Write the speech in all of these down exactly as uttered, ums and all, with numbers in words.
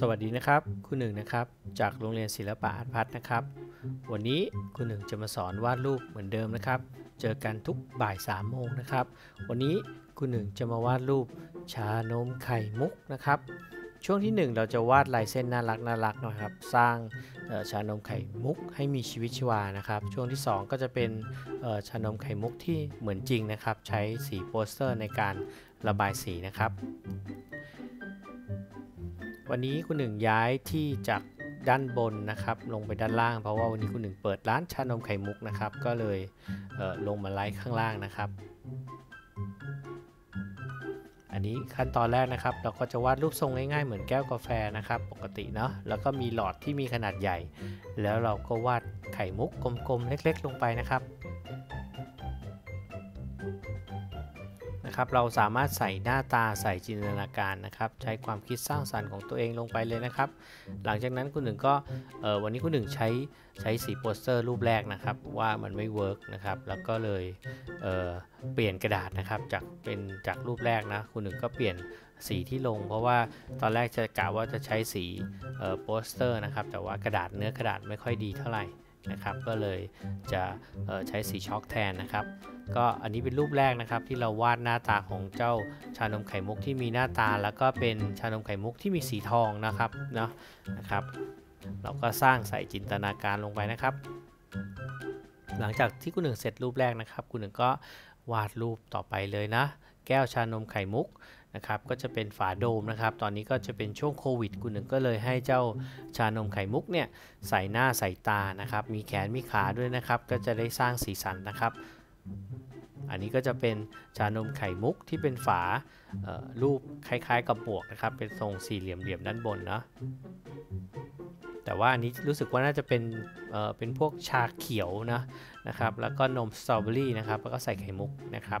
สวัสดีนะครับครูหนึ่งนะครับจากโรงเรียนศิลปะอาร์ตพัฒน์นะครับวันนี้ครูหนึ่งจะมาสอนวาดรูปเหมือนเดิมนะครับเจอกันทุกบ่ายสามโมงนะครับวันนี้ครูหนึ่งจะมาวาดรูปชานมไข่มุกนะครับช่วงที่หนึ่งเราจะวาดลายเส้นน่ารักน่ารักนะครับสร้างชานมไข่มุกให้มีชีวิตชีวานะครับช่วงที่สองก็จะเป็นชานมไข่มุกที่เหมือนจริงนะครับใช้สีโปสเตอร์ในการระบายสีนะครับวันนี้คุณหนึ่งย้ายที่จากด้านบนนะครับลงไปด้านล่างเพราะว่าวันนี้คุณหนึ่งเปิดร้านชานมไข่มุกนะครับก็เลยเอ่อลงมาไลฟ์ข้างล่างนะครับอันนี้ขั้นตอนแรกนะครับเราก็จะวาดรูปทรงง่ายๆเหมือนแก้วกาแฟนะครับปกติเนาะแล้วก็มีหลอดที่มีขนาดใหญ่แล้วเราก็วาดไข่มุกกลมๆเล็กๆลงไปนะครับเราสามารถใส่หน้าตาใส่จินตนาการนะครับใช้ความคิดสร้างสรรค์ของตัวเองลงไปเลยนะครับหลังจากนั้นคุณหนึ่งก็วันนี้คุณหนึ่งใช้ใช้สีโปสเตอร์รูปแรกนะครับว่ามันไม่เวิร์กนะครับแล้วก็เลย เอ่อ เปลี่ยนกระดาษนะครับจากเป็นจากรูปแรกนะคุณหนึ่งก็เปลี่ยนสีที่ลงเพราะว่าตอนแรกจะกะว่าจะใช้สีโปสเตอร์นะครับแต่ว่ากระดาษเนื้อกระดาษไม่ค่อยดีเท่าไหร่นะครับก็เลยจะใช้สีช็อกแทนนะครับก็อันนี้เป็นรูปแรกนะครับที่เราวาดหน้าตาของเจ้าชานมไข่มุกที่มีหน้าตาแล้วก็เป็นชานมไข่มุกที่มีสีทองนะครับเนาะนะครับเราก็สร้างใส่จินตนาการลงไปนะครับหลังจากที่คุณหนึ่งเสร็จรูปแรกนะครับคุณหนึ่งก็วาดรูปต่อไปเลยนะแก้วชานมไข่มุกนะครับก็จะเป็นฝาโดมนะครับตอนนี้ก็จะเป็นช่วงโควิดคุณหนึ่งก็เลยให้เจ้าชานมไข่มุกเนี่ยใส่หน้าใส่ตานะครับมีแขนมีขาด้วยนะครับก็จะได้สร้างสีสันนะครับอันนี้ก็จะเป็นชานมไข่มุกที่เป็นฝารูปคล้ายๆกับบวกนะครับเป็นทรงสี่เหลี่ยมๆด้านบนเนาะแต่ว่าอันนี้รู้สึกว่าน่าจะเป็นเอ่อเป็นพวกชาเขียวนะนะครับแล้วก็นมสตรอเบอรี่นะครับแล้วก็ใส่ไข่มุกนะครับ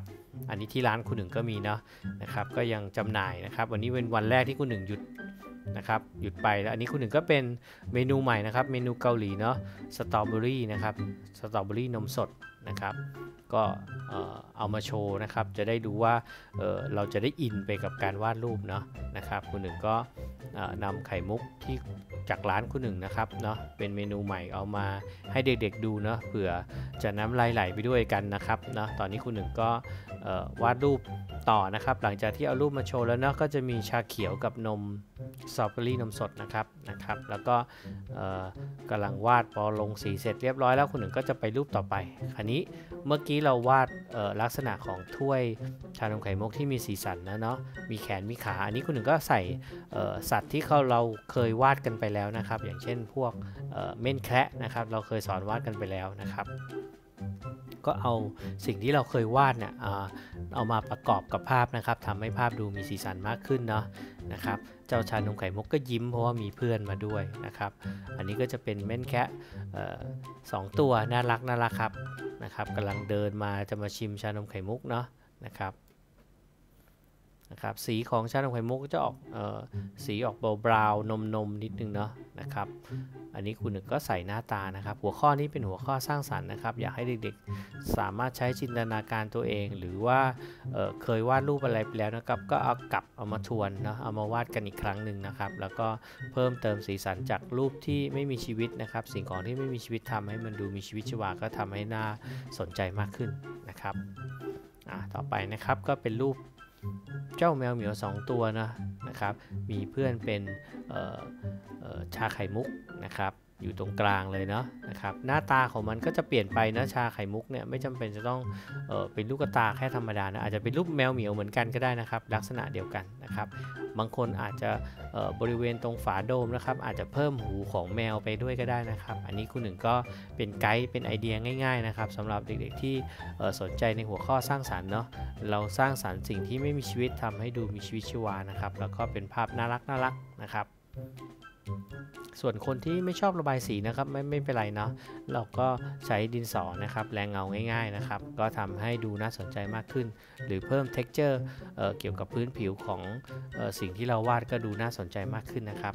อันนี้ที่ร้านคุณหนึ่งก็มีเนาะนะครับก็ยังจำหน่ายนะครับวันนี้เป็นวันแรกที่คุณหนึ่งหยุดนะครับหยุดไปแล้วอันนี้คุณหนึ่งก็เป็นเมนูใหม่นะครับเมนูเกาหลีเนาะสตรอเบอรี่นะครับสตรอเบอรี่นมสดนะครับก็เอามาโชว์นะครับจะได้ดูว่า เ, เราจะได้อินไปกับการวาดรูปเนาะนะครับคุณหนึ่งก็นำไข่มุกที่จากร้านคุณหนึ่งนะครับเนาะเป็นเมนูใหม่เอามาให้เด็กๆดูเนาะเผื่อจะน้ำลายไหลไปด้วยกันนะครับเนาะตอนนี้คุณหนึ่งก็วาดรูปต่อนะครับหลังจากที่เอารูปมาโชว์แล้วเนาะก็จะมีชาเขียวกับนมสตรอเบอรี่นมสดนะครับนะครับแล้วก็กำลังวาดพอลงสีเสร็จเรียบร้อยแล้วคุณหนึ่งก็จะไปรูปต่อไปคราวนี้เมื่อกี้เราวาดลักษณะของถ้วยชานมไข่มุกที่มีสีสันนะเนาะมีแขนมีขาอันนี้คุณหนึ่งก็ใส่สัตว์ที่เขาเราเคยวาดกันไปแล้วนะครับอย่างเช่นพวกเม่นแคระนะครับเราเคยสอนวาดกันไปแล้วนะครับก็เอาสิ่งที่เราเคยวาดเนี่ยเอามาประกอบกับภาพนะครับทำให้ภาพดูมีสีสันมากขึ้นเนาะนะครับเจ้าชานมไข่มุกก็ยิ้มเพราะว่ามีเพื่อนมาด้วยนะครับอันนี้ก็จะเป็นเม่นแคระสองตัวน่ารักน่ารักครับนะครับกำลังเดินมาจะมาชิมชานมไข่มุกเนาะนะครับนะครับสีของชานมไข่มุกจะออกเอ่อสีออกบราวน์นมๆนิดนึงเนาะนะครับอันนี้คุณหนึ่งก็ใส่หน้าตานะครับหัวข้อนี้เป็นหัวข้อสร้างสรรค์นะครับอยากให้เด็กๆสามารถใช้จินตนาการตัวเองหรือว่า เอ่อ เคยวาดรูปอะไรไปแล้วนะครับก็เอากลับเอามาทวนเนาะเอามาวาดกันอีกครั้งหนึ่งนะครับแล้วก็เพิ่มเติมสีสันจากรูปที่ไม่มีชีวิตนะครับสิ่งของที่ไม่มีชีวิตทำให้มันดูมีชีวิตชีวาก็ทำให้น่าสนใจมากขึ้นนะครับอ่ะต่อไปนะครับก็เป็นรูปเจ้าแมวเหมียวสองตัวนะนะครับมีเพื่อนเป็นชาไข่มุกนะครับอยู่ตรงกลางเลยเนาะนะครับหน้าตาของมันก็จะเปลี่ยนไปนะชาไข่มุกเนี่ยไม่จำเป็นจะต้องเอ่อเป็นลูกตาแค่ธรรมดานะอาจจะเป็นรูปแมวเหมียวเหมือนกันก็ได้นะครับลักษณะเดียวกันนะครับบางคนอาจจะบริเวณตรงฝาโดมนะครับอาจจะเพิ่มหูของแมวไปด้วยก็ได้นะครับอันนี้คุณหนึ่งก็เป็นไกด์เป็นไอเดียง่ายๆนะครับสำหรับเด็กๆที่สนใจในหัวข้อสร้างสรรค์เนาะเราสร้างสรรค์สิ่งที่ไม่มีชีวิตทำให้ดูมีชีวิตชีวานะครับแล้วก็เป็นภาพน่ารักน่ารักนะครับส่วนคนที่ไม่ชอบระบายสีนะครับไม่ไม่เป็นไรเนาะเราก็ใช้ดินสอนะครับแรงเงาง่ายๆนะครับก็ทำให้ดูน่าสนใจมากขึ้นหรือเพิ่ม texture เอ่อเกี่ยวกับพื้นผิวของเอ่อสิ่งที่เราวาดก็ดูน่าสนใจมากขึ้นนะครับ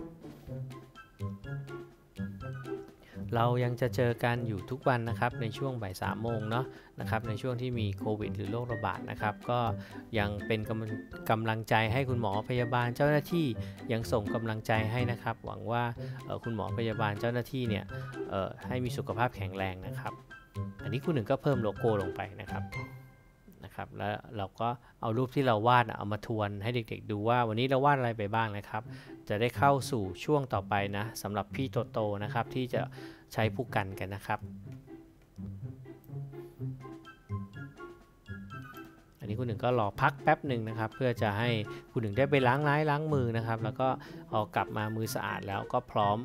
เรายังจะเจอกันอยู่ทุกวันนะครับในช่วงบ่ายสามโมงเนาะนะครับในช่วงที่มีโควิดหรือโรคระบาดนะครับก็ยังเป็นกำลังใจให้คุณหมอพยาบาลเจ้าหน้าที่ยังส่งกำลังใจให้นะครับหวังว่าคุณหมอพยาบาลเจ้าหน้าที่เนี่ยให้มีสุขภาพแข็งแรงนะครับอันนี้คุณหนึ่งก็เพิ่มโลโก้ลงไปนะครับนะครับแล้วเราก็เอารูปที่เราวาดเอามาทวนให้เด็กๆดูว่าวันนี้เราวาดอะไรไปบ้างนะครับจะได้เข้าสู่ช่วงต่อไปนะสำหรับพี่โตโตนะครับที่จะใช้ผู้กันกันนะครับอันนี้คุณหนึ่งก็รอพักแป๊บหนึ่งนะครับเพื่อจะให้คุณหนึ่งได้ไปล้างไม้ล้างมือนะครับแล้วก็พอกลับมามือสะอาดแล้วก็พร้อม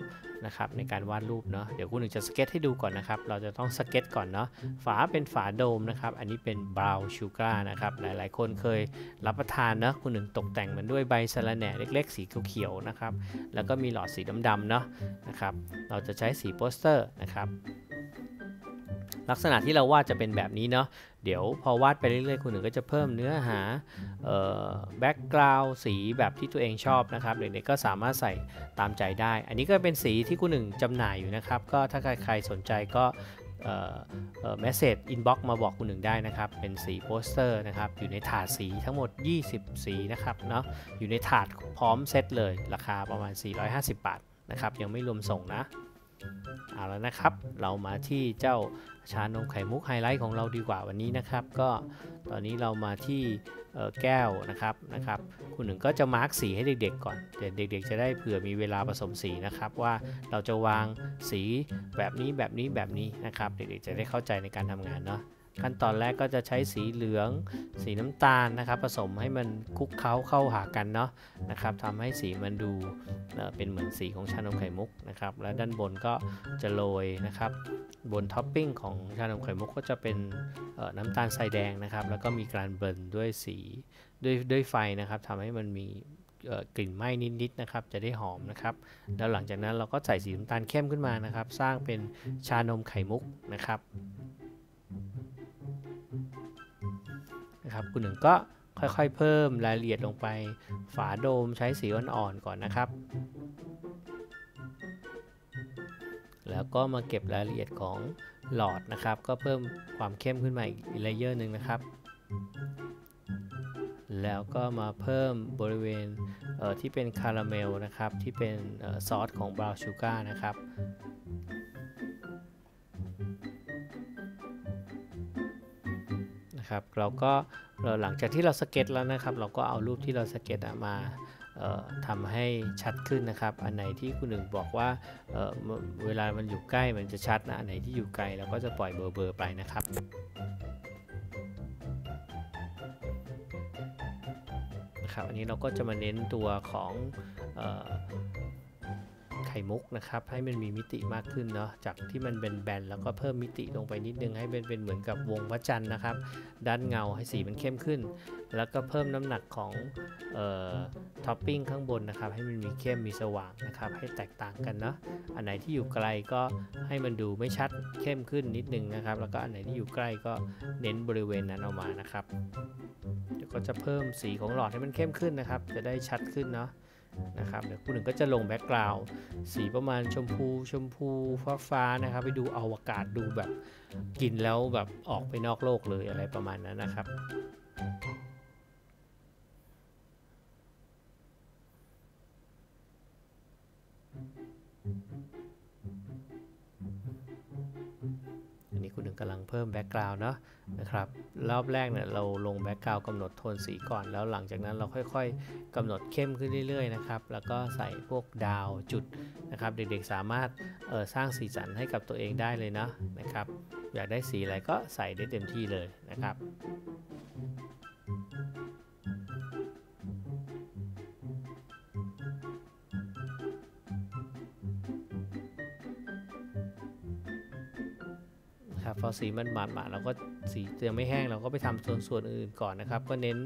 นะครับในการวาดรูปเนาะเดี๋ยวคุณหนึ่งจะสเก็ตให้ดูก่อนนะครับเราจะต้องสเก็ตก่อนเนาะฝาเป็นฝาโดมนะครับอันนี้เป็นบราวน์ชูการ์นะครับหลายๆคนเคยรับประทานนะคุณหนึ่งตกแต่งมันด้วยใบสะระแหน่เล็กๆสีเขียวๆนะครับแล้วก็มีหลอดสีดำๆเนาะนะครับเราจะใช้สีโปสเตอร์นะครับลักษณะที่เราวาดจะเป็นแบบนี้เนาะเดี๋ยวพอวาดไปเรื่อยๆคุณหนึ่งก็จะเพิ่มเนื้อหาแบ็กกราวด์สีแบบที่ตัวเองชอบนะครับเด็กๆก็สามารถใส่ตามใจได้อันนี้ก็เป็นสีที่คุณหนึ่งจำหน่ายอยู่นะครับก็ถ้าใครสนใจก็เมสเซจอินบ็อกซ์มาบอกคุณหนึ่งได้นะครับเป็นสีโปสเตอร์นะครับอยู่ในถาดสีทั้งหมดยี่สิบสีนะครับเนาะอยู่ในถาดพร้อมเซตเลยราคาประมาณสี่ร้อยห้าสิบบาทนะครับยังไม่รวมส่งนะเอาแล้วนะครับเรามาที่เจ้าชานมไข่มุกไฮไลท์ของเราดีกว่าวันนี้นะครับก็ตอนนี้เรามาที่แก้วนะครับนะครับคุณหนึ่งก็จะมาร์กสีให้เด็กๆก่อนเด็กๆจะได้เผื่อมีเวลาผสมสีนะครับว่าเราจะวางสีแบบนี้แบบนี้แบบนี้นะครับเด็กๆจะได้เข้าใจในการทำงานเนาะขั้นตอนแรกก็จะใช้สีเหลืองสีน้ำตาลนะครับผสมให้มันคลุกเคล้าเข้าหากันเนาะนะครับทำให้สีมันดูเป็นเหมือนสีของชานมไข่มุกนะครับแล้วด้านบนก็จะโรยนะครับบนท็อปปิ้งของชานมไข่มุกก็จะเป็นน้ำตาลทรายแดงนะครับแล้วก็มีการเบลนด์ด้วยสีด้วยด้วยไฟนะครับทำให้มันมีกลิ่นไหม้นิดๆนะครับจะได้หอมนะครับแล้วหลังจากนั้นเราก็ใส่สีน้ำตาลเข้มขึ้นมานะครับสร้างเป็นชานมไข่มุกนะครับนะครับคุณหนึ่งก็ค่อยๆเพิ่มรายละเอียดลงไปฝาโดมใช้สีอ่อนๆก่อนนะครับแล้วก็มาเก็บรายละเอียดของหลอดนะครับก็เพิ่มความเข้มขึ้นมาอีกเลเยอร์หนึ่งนะครับแล้วก็มาเพิ่มบริเวณที่เป็นคาราเมลนะครับที่เป็นซอสของบราวน์ชูการ์นะครับครับเราก็หลังจากที่เราสเก็ตแล้วนะครับเราก็เอารูปที่เราสเก็ตมาทำให้ชัดขึ้นนะครับอันไหนที่คุณหนึ่งบอกว่า เ, เวลามันอยู่ใกล้มันจะชัดนะอันไหนที่อยู่ไกลเราก็จะปล่อยเบอร์เบอร์ไปนะครับนะครับอันนี้เราก็จะมาเน้นตัวของไข่มุกนะครับให้มันมีมิติมากขึ้นเนาะจากที่มันเป็นแบนแล้วก็เพิ่มมิติลงไปนิดนึงให้เป็นเป็นเหมือนกับวงพระจันทร์นะครับด้านเงาให้สีมันเข้มขึ้นแล้วก็เพิ่มน้ำหนักของท็อปปิ้งข้างบนนะครับให้มันมีเข้มมีสว่างนะครับให้แตกต่างกันเนาะอันไหนที่อยู่ไกลก็ให้มันดูไม่ชัดเข้มขึ้นนิดนึงนะครับแล้วก็อันไหนที่อยู่ใกล้ก็เน้นบริเวณนั้นออกมานะครับเดี๋ยวก็จะเพิ่มสีของหลอดให้มันเข้มขึ้นนะครับจะได้ชัดขึ้นเนาะนะครับเดี๋ยวคุณหนึ่งก็จะลงแบ็กกราวด์สีประมาณชมพูชมพูฟ้าฟ้านะครับไปดูอวกาศดูแบบกินแล้วแบบออกไปนอกโลกเลยอะไรประมาณนั้นนะครับอันนี้คุณหนึ่งกำลังเพิ่มแบ็กกราวด์เนาะนะครับรอบแรกเนี่ยเราลงแบ็กกราวด์กำหนดโทนสีก่อนแล้วหลังจากนั้นเราค่อยๆกำหนดเข้มขึ้นเรื่อยๆนะครับแล้วก็ใส่พวกดาวจุดนะครับเด็กๆสามารถเอ่อสร้างสีสันให้กับตัวเองได้เลยนะนะครับอยากได้สีอะไรก็ใส่ได้เต็มที่เลยนะครับพอสีมันหมาดๆเราก็สียังไม่แห้งเราก็ไปทำส่วนส่วนอื่นก่อนนะครับก็เน้น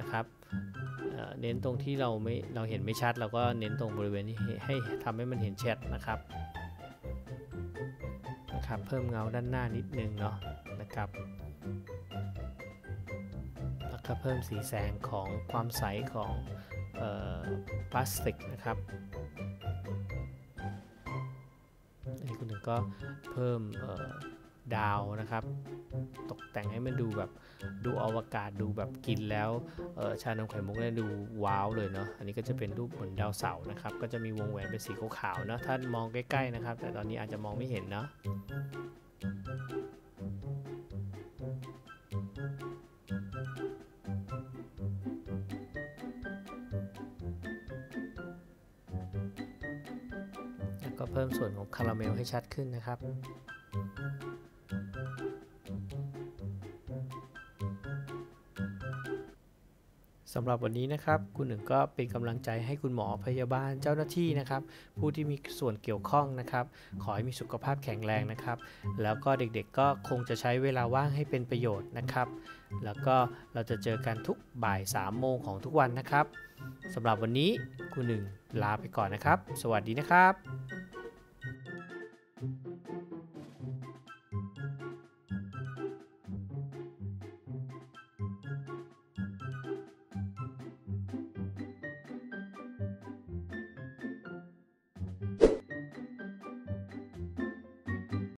นะครับเน้นตรงที่เราไม่เราเห็นไม่ชัดเราก็เน้นตรงบริเวณที่ให้ทำให้มันเห็นชัดนะครับนะครับเพิ่มเงาด้านหน้านิดนึงเนาะนะครับแล้วก็เพิ่มสีแสงของความใสของพลาสติกนะครับ อันนี้คุณหนึ่งก็เพิ่มดาวนะครับตกแต่งให้มันดูแบบดูอวกาศดูแบบกินแล้วชานมไข่มุกเนี่ยดูว้าวเลยเนาะอันนี้ก็จะเป็นรูปเหมือนดาวเสาร์นะครับก็จะมีวงแหวนเป็นสีขาวๆเนาะถ้ามองใกล้ๆนะครับแต่ตอนนี้อาจจะมองไม่เห็นเนาะแล้วก็เพิ่มส่วนของคาราเมลให้ชัดขึ้นนะครับสำหรับวันนี้นะครับคุณหนึ่งก็เป็นกำลังใจให้คุณหมอพยาบาลเจ้าหน้าที่นะครับผู้ที่มีส่วนเกี่ยวข้องนะครับขอให้มีสุขภาพแข็งแรงนะครับแล้วก็เด็กๆก็คงจะใช้เวลาว่างให้เป็นประโยชน์นะครับแล้วก็เราจะเจอกันทุกบ่ายสามโมงของทุกวันนะครับสำหรับวันนี้คุณหนึ่งลาไปก่อนนะครับสวัสดีนะครับ